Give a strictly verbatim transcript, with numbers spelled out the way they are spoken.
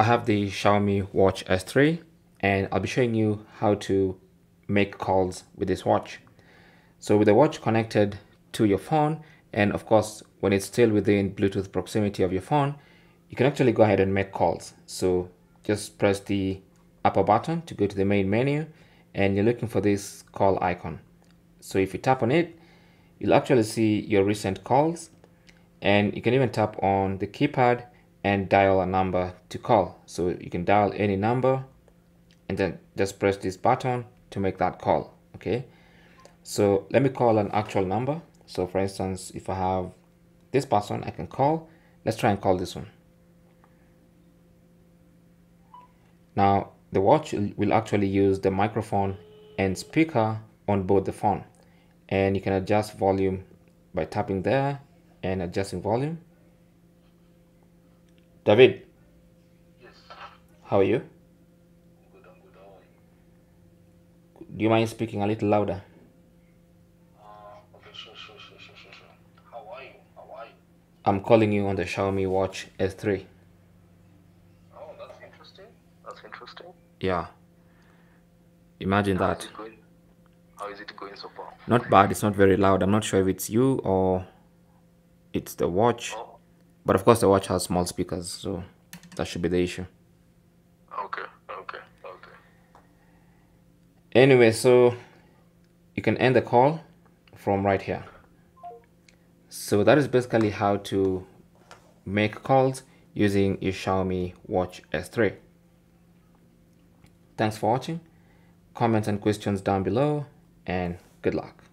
I have the Xiaomi Watch S three, and I'll be showing you how to make calls with this watch. So with the watch connected to your phone, and of course when it's still within Bluetooth proximity of your phone, you can actually go ahead and make calls. So just press the upper button to go to the main menu, and you're looking for this call icon. So if you tap on it, you'll actually see your recent calls, and you can even tap on the keypad and dial a number to call. So you can dial any number and then just press this button to make that call. Okay, so let me call an actual number. So for instance, if I have this person I can call, let's try and call this one. Now the watch will actually use the microphone and speaker on board the phone, and you can adjust volume by tapping there and adjusting volume. David? Yes. How are you? Good, I'm good. How are you? Do you mind speaking a little louder? Uh, okay, sure, sure, sure, sure, sure, sure. How are you? How are you? I'm calling you on the Xiaomi Watch S three. Oh, that's interesting. That's interesting. Yeah. Imagine How that. Is How is it going so far? Not bad. It's not very loud. I'm not sure if it's you or it's the watch. Oh. But of course the watch has small speakers, so that should be the issue. Okay, okay, okay. Anyway, so you can end the call from right here. So that is basically how to make calls using your Xiaomi Watch S three. Thanks for watching. Comments and questions down below, and good luck.